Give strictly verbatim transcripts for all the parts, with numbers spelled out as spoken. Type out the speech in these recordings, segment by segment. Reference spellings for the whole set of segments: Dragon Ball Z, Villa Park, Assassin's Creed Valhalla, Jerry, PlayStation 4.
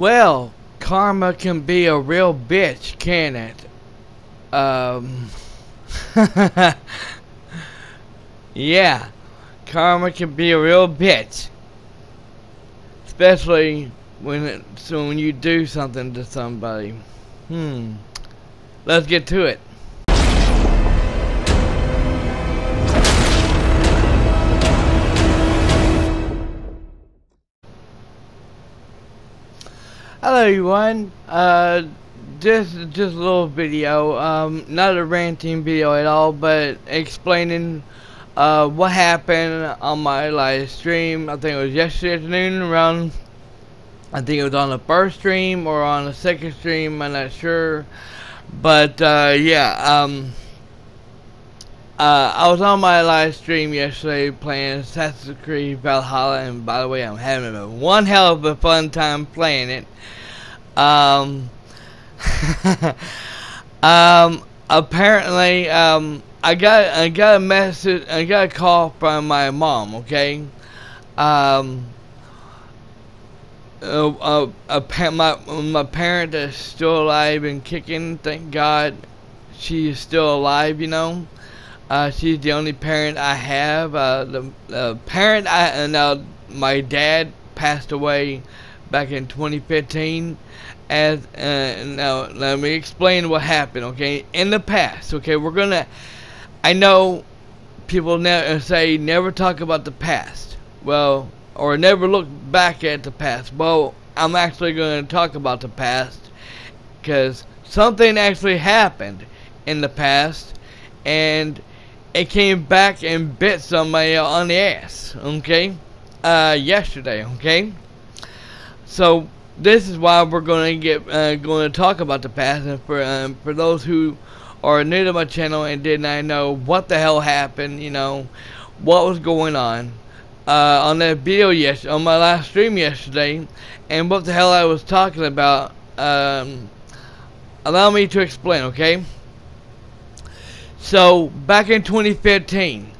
Well, karma can be a real bitch, can it? Um. Yeah. Karma can be a real bitch. Especially when it, so when you do something to somebody. Hmm. Let's get to it. Hello everyone, uh, this is just a little video, um, not a ranting video at all, but explaining, uh, what happened on my live stream. I think it was yesterday afternoon around, I think it was on the first stream or on the second stream, I'm not sure, but, uh, yeah, um, uh, I was on my live stream yesterday playing Assassin's Creed Valhalla, and by the way, I'm having a one hell of a fun time playing it. Um, um, apparently, um, I got I got a message, I got a call from my mom. Okay, um, a, a, a, my my parent is still alive and kicking. Thank God, she is still alive. You know. Uh, she's the only parent I have. Uh, the uh, parent I and uh, my dad passed away back in twenty fifteen. As uh, now, let me explain what happened. Okay, in the past. Okay, we're gonna. I know people never say never talk about the past. Well, or never look back at the past. Well, I'm actually gonna talk about the past because something actually happened in the past, and it came back and bit somebody on the ass, okay? Uh, yesterday, okay? So this is why we're gonna get uh, going to talk about the past. And for um, for those who are new to my channel and did not know what the hell happened, you know, what was going on uh, on that video yes on my live stream yesterday, and what the hell I was talking about. Um, allow me to explain, okay? So back in twenty fifteen,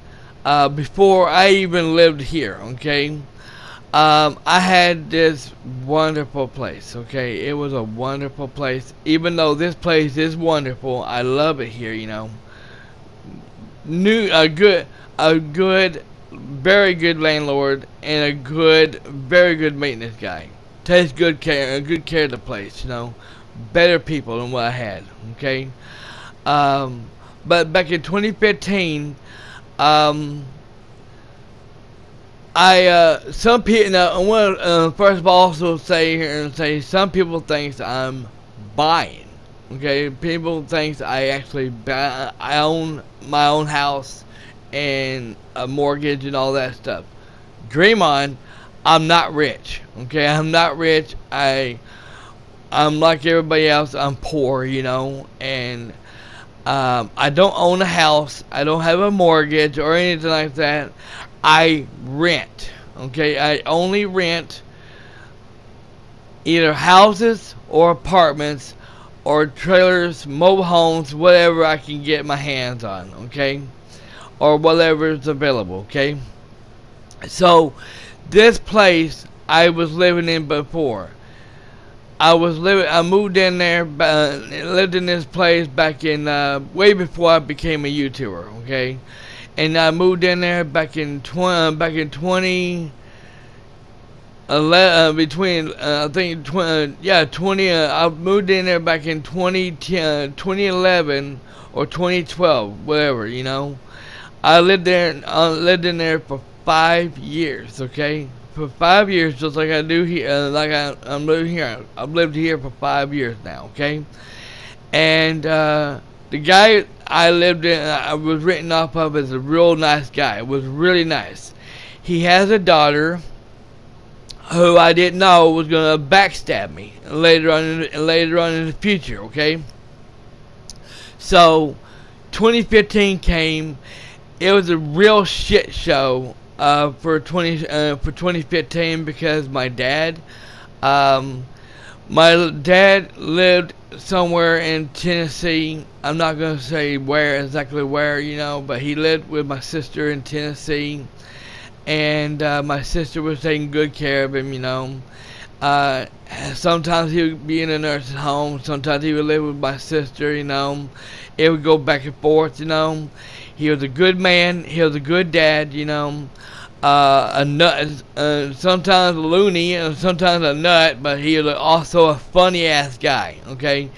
uh, before I even lived here, okay, um, I had this wonderful place. Okay, it was a wonderful place. Even though this place is wonderful, I love it here. You know, new a good, a good, very good landlord and a good, very good maintenance guy. Takes good care, a good care of the place. You know, better people than what I had. Okay. Um, But back in twenty fifteen, um, I uh, some people. Now, I want to uh, first of all also say here and say some people thinks I'm buying. Okay, people thinks I actually buy. I own my own house and a mortgage and all that stuff. Dream on. I'm not rich. Okay, I'm not rich. I I'm like everybody else. I'm poor, you know, and. Um, I don't own a house. I don't have a mortgage or anything like that. I rent. Okay, I only rent either houses or apartments or trailers, mobile homes, whatever I can get my hands on. Okay, or whatever is available. Okay, so this place I was living in before. I was living. I moved in there, uh, lived in this place back in uh, way before I became a YouTuber. Okay, and I moved in there back in twenty, back in twenty, uh, between uh, I think twenty, yeah, twenty. Uh, I moved in there back in twenty, uh, twenty eleven or twenty twelve, whatever. You know, I lived there. I lived in there for five years. Okay. For five years, just like I do here, uh, like I, I'm living here. I've lived here for five years now, okay? And uh, the guy I lived in, I was written off of as a real nice guy. It was really nice. He has a daughter who I didn't know was gonna backstab me later on, in, later on in the future, okay? So, twenty fifteen came. It was a real shit show. Uh, for twenty uh, for twenty fifteen because my dad, um, my dad lived somewhere in Tennessee. I'm not gonna say where exactly where, you know, but he lived with my sister in Tennessee, and uh, my sister was taking good care of him, you know. Uh, sometimes he would be in a nursing home, sometimes he would live with my sister, you know. It would go back and forth, you know. He was a good man, he was a good dad, you know. Uh, a nut, uh, sometimes a loony, and sometimes a nut, but he was also a funny ass guy, okay.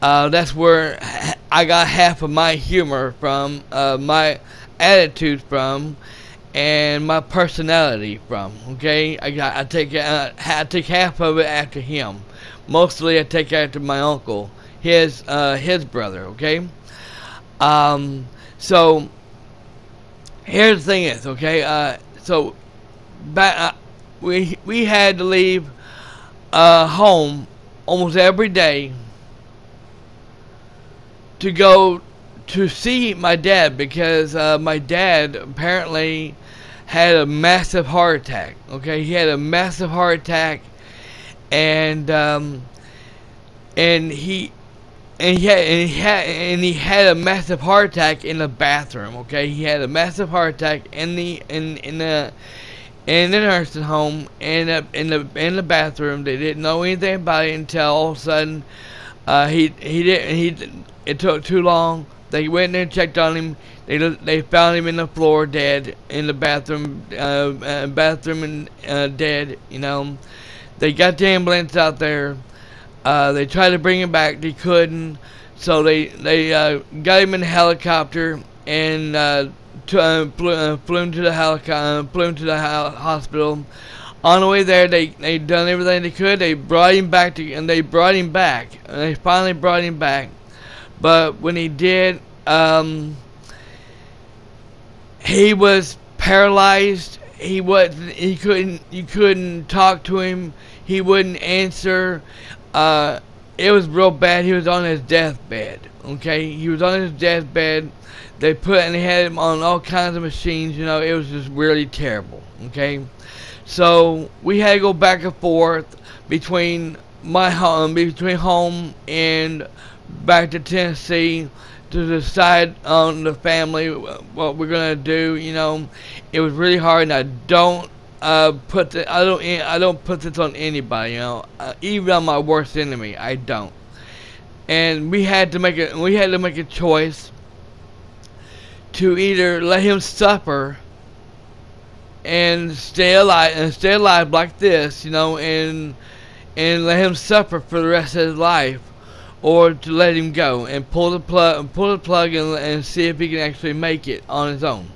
Uh, that's where I got half of my humor from, uh, my attitude from, and my personality from. Okay, I got I take uh, I take half of it after him. Mostly I take after my uncle, his uh, his brother. Okay, um, so here's the thing is okay. Uh, so back, uh, we we had to leave uh, home almost every day to go to see my dad, because uh, my dad apparently had a massive heart attack. Okay, he had a massive heart attack, and um, and he and he had, and he had and he had a massive heart attack in the bathroom. Okay, he had a massive heart attack in the in in the in the nursing home, and in, in the in the bathroom. They didn't know anything about it until all of a sudden uh, he he didn't he. It took too long. They went in there and checked on him. They they found him in the floor dead, in the bathroom, uh, uh, bathroom and uh, dead. You know, they got the ambulance out there. Uh, they tried to bring him back. They couldn't. So they they uh, got him in a helicopter and uh, to, uh, flew, uh, flew him to the helicopter, flew him to the hospital. On the way there, they they done everything they could. They brought him back to, and they brought him back. And they finally brought him back. But when he did, um, he was paralyzed. He wasn't. He couldn't. You couldn't talk to him. He wouldn't answer. Uh, it was real bad. He was on his deathbed. Okay, he was on his deathbed. They put and they had him on all kinds of machines. You know, it was just really terrible. Okay, so we had to go back and forth between my home, between home and back to Tennessee to decide on the family what we're gonna do. You know, it was really hard, and I don't uh, put the, I don't I don't put this on anybody. You know, uh, even on my worst enemy, I don't. And we had to make a we had to make a choice to either let him suffer and stay alive and stay alive like this, you know, and and let him suffer for the rest of his life, or to let him go and pull the plug and pull the plug and, and see if he can actually make it on his own.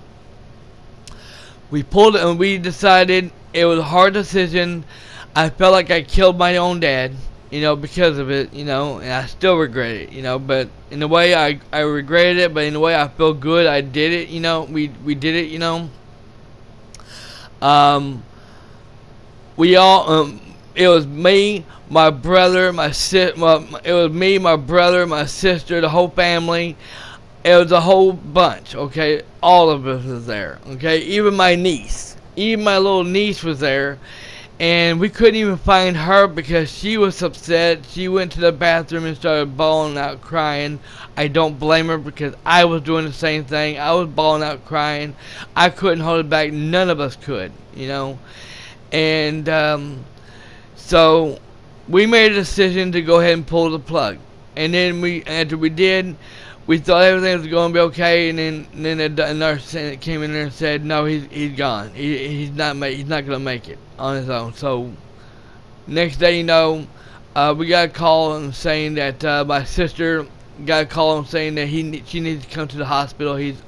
We pulled it, and we decided it was a hard decision. I felt like I killed my own dad, you know, because of it, you know, and I still regret it, you know. But in a way, I I regretted it, but in a way, I feel good. I did it, you know. We we did it, you know. Um. We all um. It was me, my brother, my sis. My, it was me, my brother, my sister, the whole family. It was a whole bunch. Okay, all of us was there. Okay, even my niece, even my little niece was there, and we couldn't even find her because she was upset. She went to the bathroom and started bawling out, crying. I don't blame her, because I was doing the same thing. I was bawling out, crying. I couldn't hold it back. None of us could, you know, and. Um, So we made a decision to go ahead and pull the plug, and then we after we did, we thought everything was going to be okay, and then and then the nurse came in there and said, "No, he's he's gone. He, he's not make, he's not going to make it on his own." So next day, you know, uh, we got a call saying that uh, my sister got a call saying that he she needs to come to the hospital. He's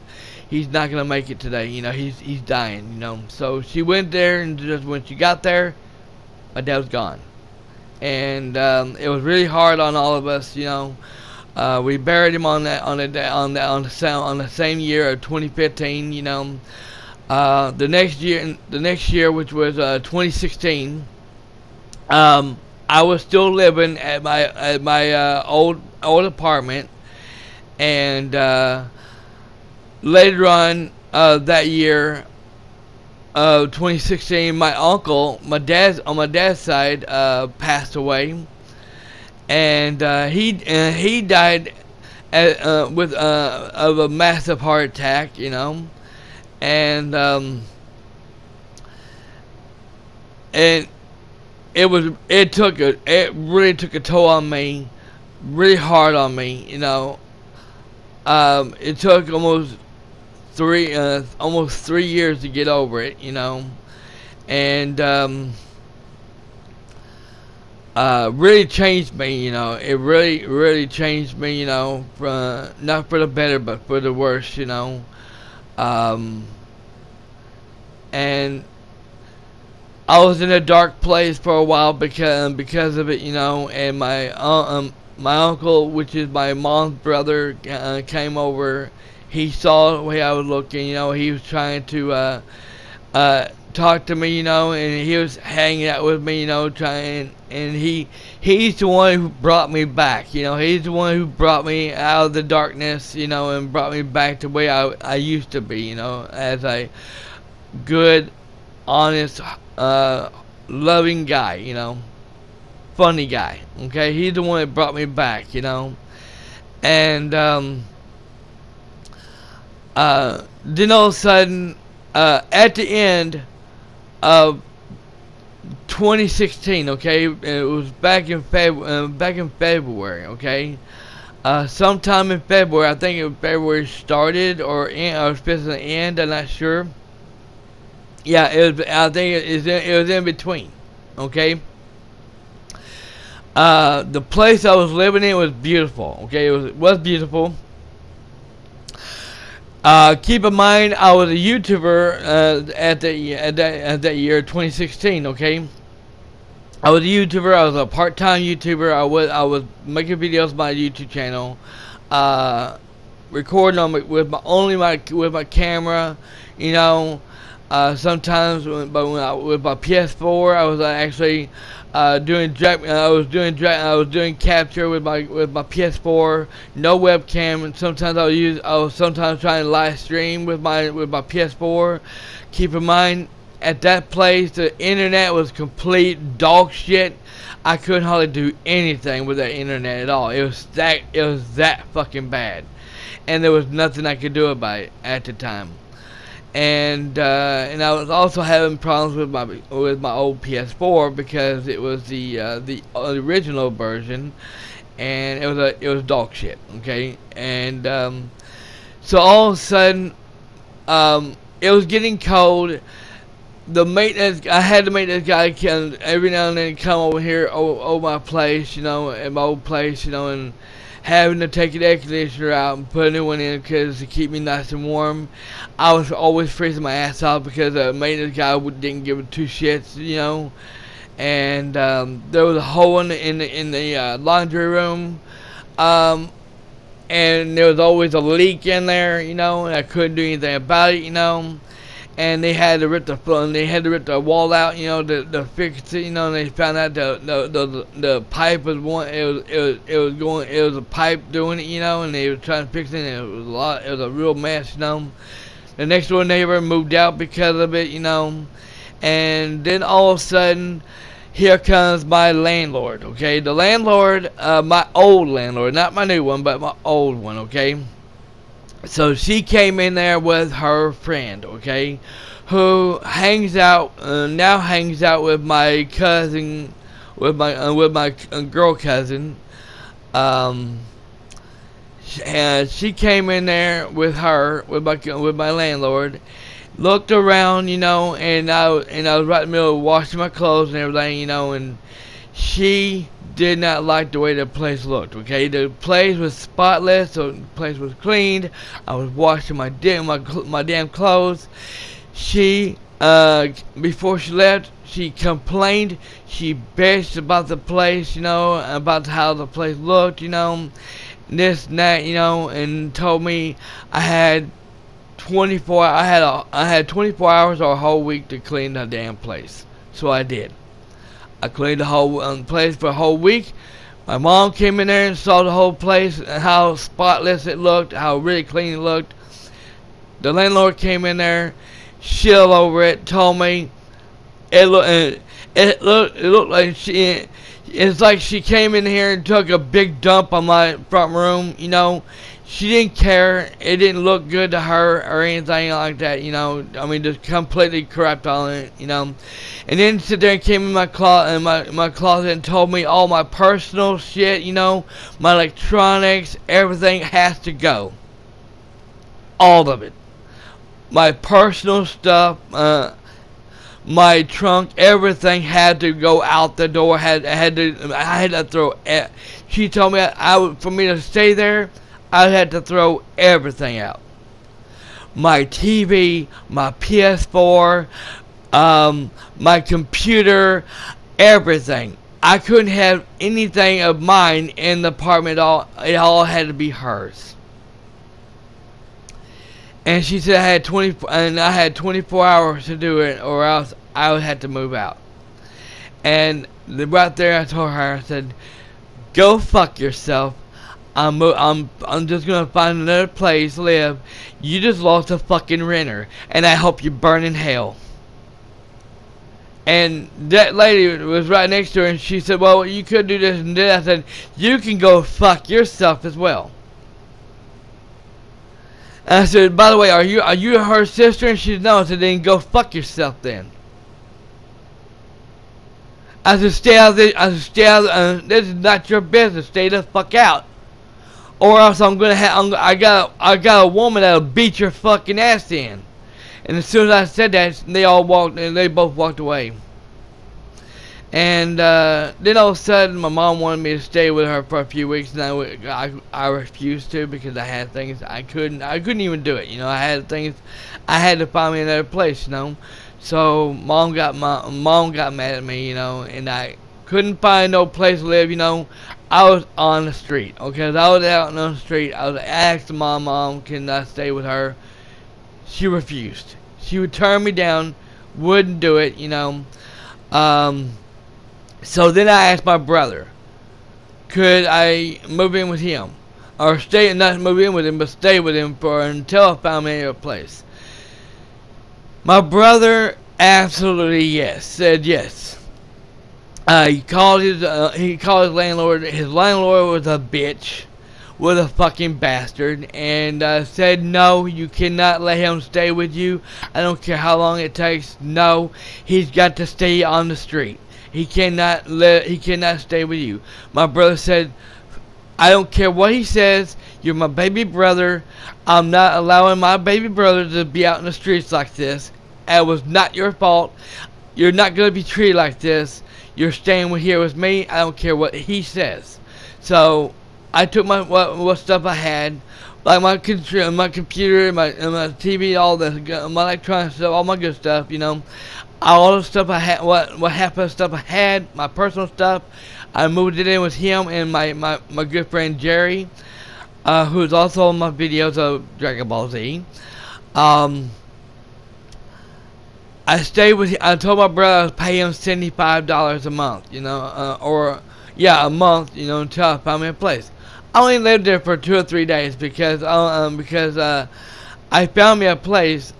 he's not going to make it today. You know, he's he's dying. You know, so she went there, and just when she got there, my dad was gone, and um, it was really hard on all of us. You know, uh, we buried him on that on the on the on the on the same year of twenty fifteen. You know, uh, the next year, the next year, which was uh, twenty sixteen, um, I was still living at my at my uh, old old apartment, and uh, later on uh, that year. Uh, twenty sixteen, my uncle, my dad's on my dad's side, uh, passed away, and uh, he uh, he died at, uh, with uh, of a massive heart attack, you know, and um, and it it was it took a it really took a toll on me, really hard on me, you know. Um, it took almost three uh, almost three years to get over it, you know, and um, uh, really changed me, you know. It really really changed me, you know, for, not for the better but for the worse, you know. Um, and I was in a dark place for a while because because of it, you know. And my um my uncle, which is my mom's brother, uh, came over. He saw the way I was looking, you know. He was trying to uh, uh, talk to me, you know, and he was hanging out with me, you know, trying. And he he's the one who brought me back, you know. He's the one who brought me out of the darkness, you know, and brought me back to the way I I used to be, you know, as a good, honest, uh, loving guy, you know, funny guy. Okay, he's the one that brought me back, you know, and um, uh, then all of a sudden, uh, at the end of twenty sixteen, okay, it was back in Feb, uh, back in February, okay, uh, sometime in February, I think it was February started or in, or supposed to end, I'm not sure. Yeah, it was. I think it was, in, it was in between. Okay. Uh, the place I was living in was beautiful. Okay, it was it was beautiful. Uh, keep in mind, I was a YouTuber uh, at the at that at that year, twenty sixteen. Okay, I was a YouTuber. I was a part-time YouTuber. I was I was making videos on my YouTube channel, uh, recording on my, with my only my with my camera, you know. Uh, sometimes, when, but when I, with my P S four, I was uh, actually uh, doing direct, I was doing direct, I was doing capture with my with my P S four, no webcam, and sometimes I would use I was sometimes trying to live stream with my with my P S four. Keep in mind, at that place, the internet was complete dog shit. I couldn't hardly do anything with that internet at all. It was that it was that fucking bad, and there was nothing I could do about it at the time. And uh, and I was also having problems with my with my old P S four because it was the uh, the original version, and it was a it was dog shit. Okay, and um, so all of a sudden, um, it was getting cold. The maintenance I had to make this guy come every now and then come over here over, over my place, you know, at my old place, you know, and having to take the air conditioner out and put a new one in because to keep me nice and warm. I was always freezing my ass off because the maintenance guy didn't give two shits, you know. And um, there was a hole in the in the, in the uh, laundry room, um, and there was always a leak in there, you know. And I couldn't do anything about it, you know. And they had to rip the and they had to rip the wall out, you know, to, to fix it, you know. And they found out the the the, the pipe was one, it was it was it was going, it was a pipe doing it, you know. And they were trying to fix it. And it was a lot, it was a real mess, you know. The next door neighbor moved out because of it, you know. And then all of a sudden, here comes my landlord. Okay, the landlord, uh, my old landlord, not my new one, but my old one. Okay. So she came in there with her friend, okay, who hangs out uh, now hangs out with my cousin, with my uh, with my girl cousin. Um, and she came in there with her with my with my landlord. Looked around, you know, and I and I was right in the middle of washing my clothes and everything, you know, and she did not like the way the place looked. Okay, the place was spotless, so the place was cleaned. I was washing my damn my, my damn clothes. She, uh, before she left, she complained. She bitched about the place, you know, about how the place looked, you know, this and that, you know, and told me I had twenty-four. I had a, I had twenty-four hours or a whole week to clean the damn place. So I did. I cleaned the whole um, place for a whole week. My mom came in there and saw the whole place and how spotless it looked, how really clean it looked. The landlord came in there, shilled over it, told me it looked it looked it looked like she It's like she came in here and took a big dump on my front room, you know. She didn't care. It didn't look good to her or anything like that, you know. I mean, just completely corrupt on it, you know. And then sit there and came in my closet, in my, my closet and told me all my personal shit, you know. My electronics, everything has to go. All of it. My personal stuff, uh... my trunk, everything had to go out the door. Had had to, I had to throw. She told me I would, for me to stay there, I had to throw everything out. My T V, my P S four, um, my computer, everything. I couldn't have anything of mine in the apartment at all. It all had to be hers. And she said I had twenty, and I had twenty-four hours to do it, or else I would have to move out. And the, right there, I told her, I said, "Go fuck yourself. I'm, I'm, I'm just gonna find another place to live. You just lost a fucking renter, and I hope you burn in hell." And that lady was right next to her, and she said, "Well, you could do this and that." I said, "You can go fuck yourself as well." I said, "By the way, are you are you her sister?" And she said, "No." I said, "Then go fuck yourself then." I said, "Stay out of this. I said, stay out of, uh, this is not your business. Stay the fuck out, or else I'm gonna have. I'm, I got I got a woman that'll beat your fucking ass in." And as soon as I said that, they all walked. And they both walked away. And uh, then all of a sudden, my mom wanted me to stay with her for a few weeks, and I, I, I refused to because I had things I couldn't I couldn't even do it. You know, I had things I had to find me another place. You know, so mom got my mom got mad at me. You know, and I couldn't find no place to live. You know, I was on the street. Okay, I was out on the street. I was asked my mom, "Can I stay with her?" She refused. She would turn me down, wouldn't do it. You know, um. So then I asked my brother, could I move in with him, or stay, not move in with him, but stay with him for until I found me a place. My brother absolutely yes, said yes. Uh, he called his uh, he called his landlord. His landlord was a bitch, was a fucking bastard, and uh, said no, you cannot let him stay with you. I don't care how long it takes. No, he's got to stay on the street. He cannot live, he cannot stay with you. My brother said, "I don't care what he says. You're my baby brother. I'm not allowing my baby brother to be out in the streets like this. It was not your fault. You're not going to be treated like this. You're staying here with me. I don't care what he says." So I took my what, what stuff I had, like my computer, my computer, my my T V, all this, my electronic stuff, all my good stuff, you know. All the stuff I had, what what happened, stuff I had, my personal stuff, I moved it in with him and my my, my good friend Jerry, uh, who's also on my videos of Dragon Ball Z. Um, I stayed with. I told my brother I was paying him seventy five dollars a month, you know, uh, or yeah, a month, you know, until I found me a place. I only lived there for two or three days because um because uh, I found me a place.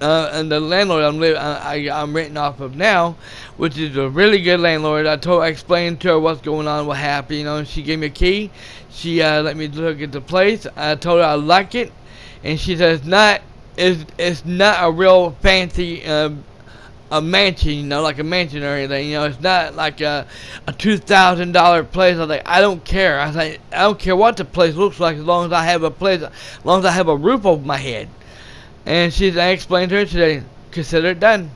Uh, and the landlord I'm living, I, I'm renting off of now, which is a really good landlord. I told, I explained to her what's going on, what happened, you know. And she gave me a key. She uh, let me look at the place. I told her I like it, and she says not, it's it's not a real fancy uh, a mansion, you know, like a mansion or anything. You know, it's not like a a two thousand dollar place. I was like, I don't care. I was like, I don't care what the place looks like as long as I have a place, as long as I have a roof over my head. And she's, I explained to her today, consider it done.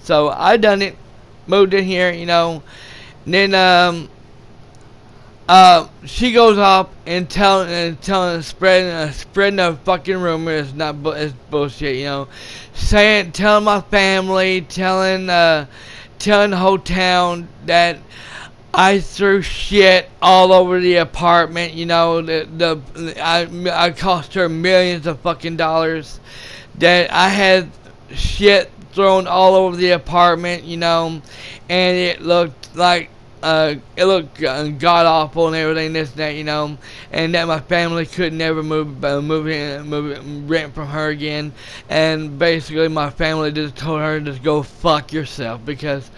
So I done it, moved in here, you know. And then um, uh, she goes off and telling and telling spreading uh, spreading a fucking rumor. It's not bu it's bullshit, you know. Saying, telling my family, telling uh, telling the whole town that I threw shit all over the apartment, you know. The the I I cost her millions of fucking dollars. That I had shit thrown all over the apartment, you know, and it looked like uh, it looked god awful and everything, this and that, you know, and that my family could never move, uh, move in, move rent from her again, and basically my family just told her just go fuck yourself because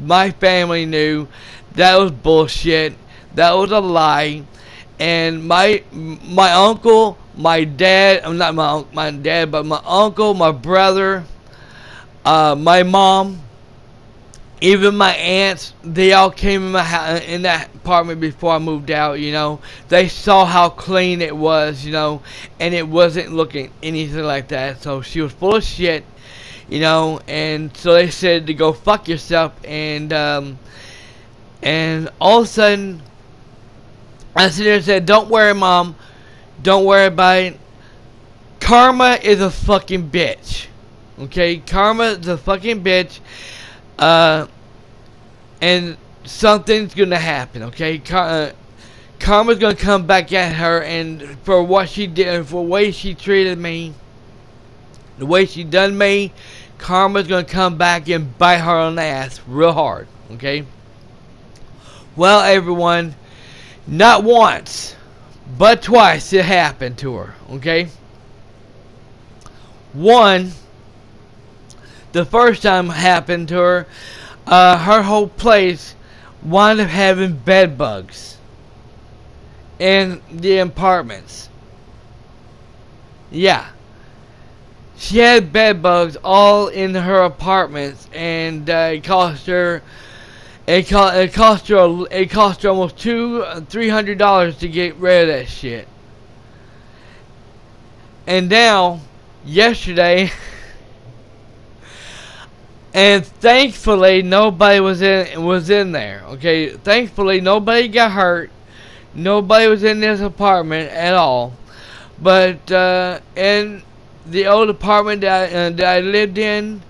my family knew that was bullshit, that was a lie. And my my uncle, my dad, I'm not my my dad, but my uncle, my brother, uh, my mom, even my aunts, they all came in my house, in that apartment before I moved out. You know, they saw how clean it was, you know, and it wasn't looking anything like that. So she was full of shit, you know, and so they said to go fuck yourself. And um, and all of a sudden, I sit there and said, "Don't worry, Mom. Don't worry about it. Karma is a fucking bitch. Okay? Karma is a fucking bitch. Uh, and something's gonna happen. Okay? Car uh, karma's gonna come back at her, and for what she did, and for the way she treated me, the way she done me, karma's gonna come back and bite her on the ass real hard. Okay? Well, everyone, not once, but twice it happened to her, okay? One, the first time it happened to her, uh, her whole place wound up having bed bugs in the apartments. Yeah. She had bed bugs all in her apartments, and uh, it cost her... It cost, it cost her it cost her almost two three hundred dollars to get rid of that shit. And now, yesterday, and thankfully nobody was in was in there. Okay, thankfully nobody got hurt. Nobody was in this apartment at all. But uh, in the old apartment that I, uh, that I lived in,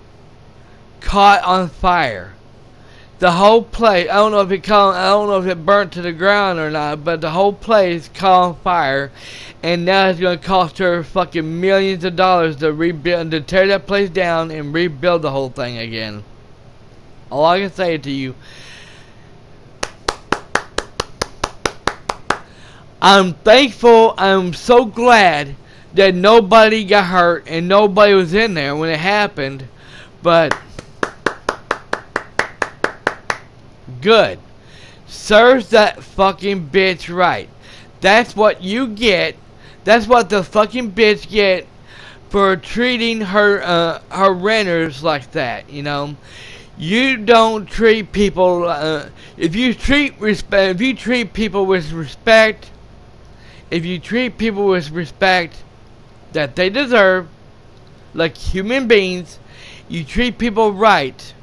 caught on fire. The whole place, I don't know if it caught, I don't know if it burnt to the ground or not, but the whole place caught on fire, and now it's gonna cost her fucking millions of dollars to rebuild, to tear that place down and rebuild the whole thing again. All I can say to you, I'm thankful, I'm so glad that nobody got hurt and nobody was in there when it happened, but good. Serves that fucking bitch right. That's what you get. That's what the fucking bitch get for treating her uh, her renters like that. You know, you don't treat people. Uh, if you treat respect, if you treat people with respect, if you treat people with respect that they deserve, like human beings, you treat people right,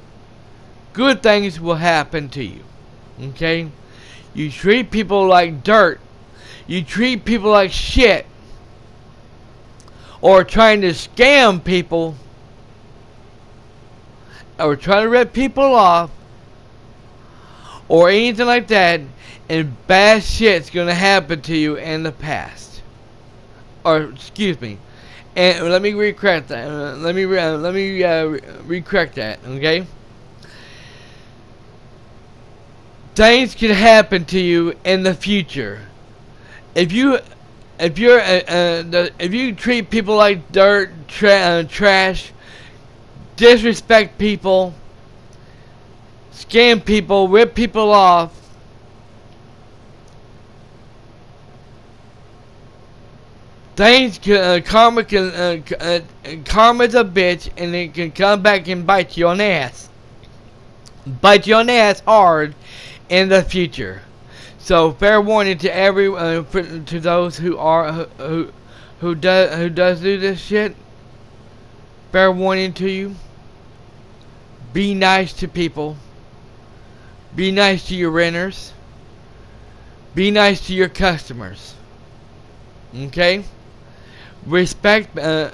good things will happen to you. Okay? You treat people like dirt. You treat people like shit. Or trying to scam people. Or trying to rip people off. Or anything like that. And bad shit's going to happen to you in the past. Or, excuse me. And let me recorrect that. Uh, let me, uh, let me uh, recorrect that. Okay? Things can happen to you in the future. If you, if you're, uh, uh, the, if you treat people like dirt, tra uh, trash, disrespect people, scam people, rip people off, things can, uh, karma can, uh, uh, karma's a bitch, and it can come back and bite you on the ass, bite you on the ass hard. In the future. So fair warning to every uh, to those who are who who does who does do this shit. Fair warning to you. Be nice to people. Be nice to your renters. Be nice to your customers. Okay? Respect. Uh,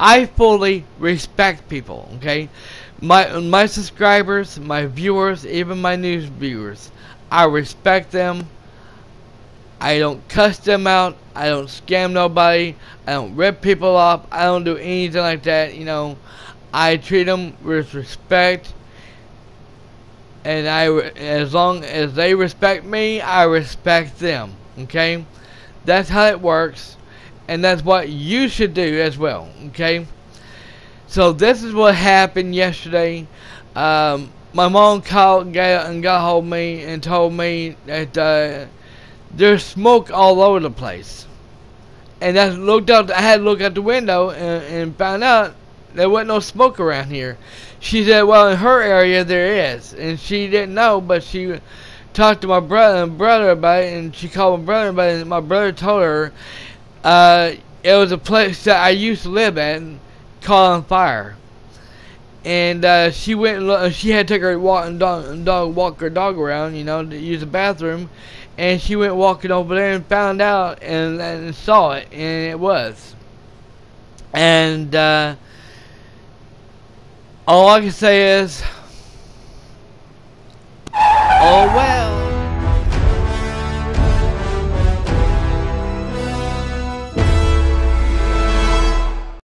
I fully respect people. Okay? My my subscribers, my viewers, even my news viewers. I respect them. I don't cuss them out. I don't scam nobody. I don't rip people off. I don't do anything like that. You know, I treat them with respect, and I, as long as they respect me, I respect them. Okay, that's how it works, and that's what you should do as well. Okay, so this is what happened yesterday. Um, My mom called and got hold of me and told me that uh, there's smoke all over the place. And I looked out. I had to look out the window and, and found out there wasn't no smoke around here. She said, "Well, in her area there is," and she didn't know, but she talked to my brother and brother about it, and she called my brother about it. And my brother told her uh, it was a place that I used to live at, caught on fire. And uh, she went and looked, she had to take her walk and dog, and dog walk her dog around, you know, to use the bathroom. And she went walking over there and found out and, and saw it, and it was. And uh, all I can say is